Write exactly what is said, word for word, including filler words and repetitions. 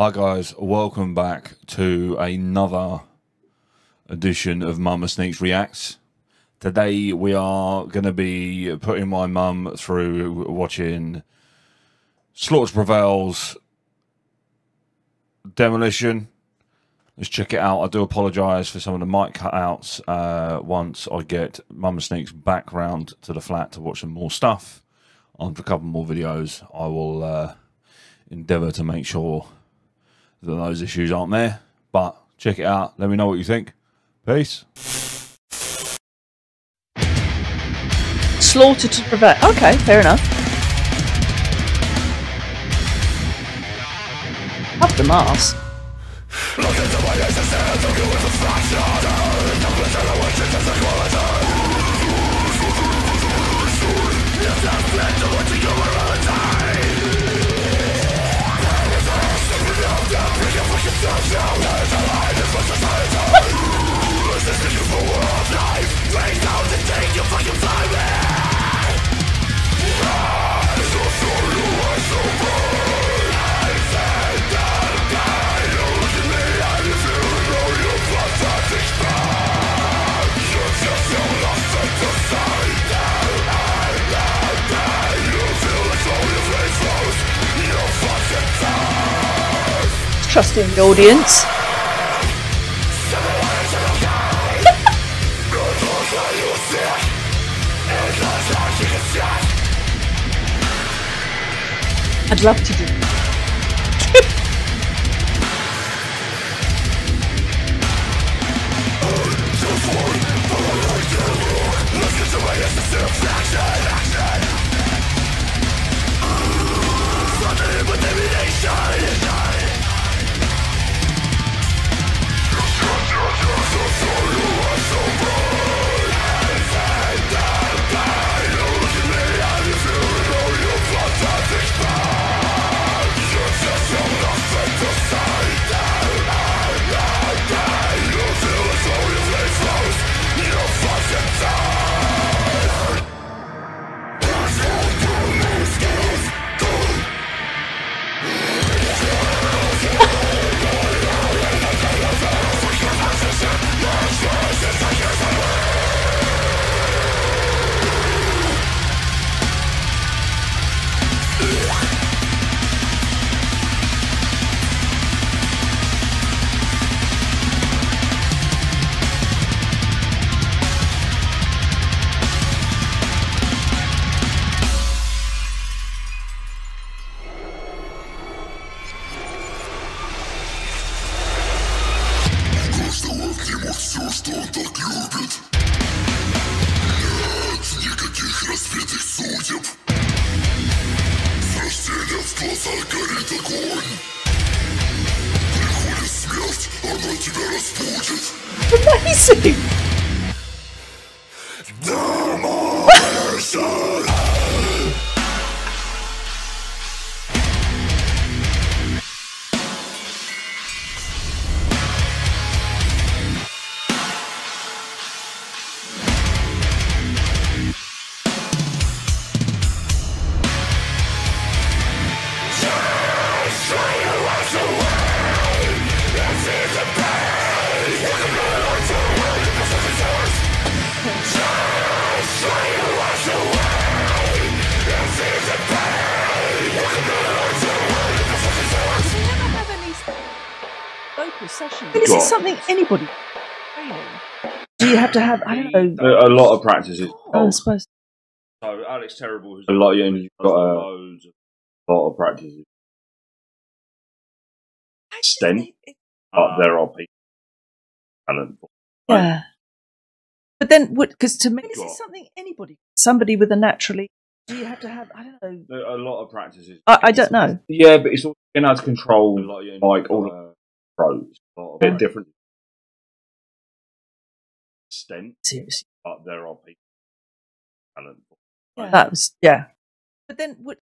Hi guys, welcome back to another edition of Mama Sneaks Reacts. Today we are going to be putting my mum through watching Slaughter To Prevail's Demolisher. Let's check it out. I do apologise for some of the mic cutouts uh, once I get Mama Sneaks back round to the flat to watch some more stuff. After a couple more videos, I will uh, endeavour to make sure that those issues aren't there, but check it out. Let me know what you think. Peace. Slaughter To Prevail. Okay, fair enough. Up the mask. Trusting the audience. I'd love to do amazing. Demolisher. This is something anybody training. Do you have to have, I don't know, a, a lot of practices? Oh, I suppose. So Alex Terrible has a lot. Yeah, he's got a loads of, lot of practices. Extent, but there are people talent. Yeah, but then what? Because to me, this is something anybody, somebody with a naturally. Do you have to have? I don't know. A lot of practices. I, I don't know. Yeah, but it's all in our control. Like all. Uh, A bit different extent, seriously, but there are people. Yeah, that was yeah. But then what?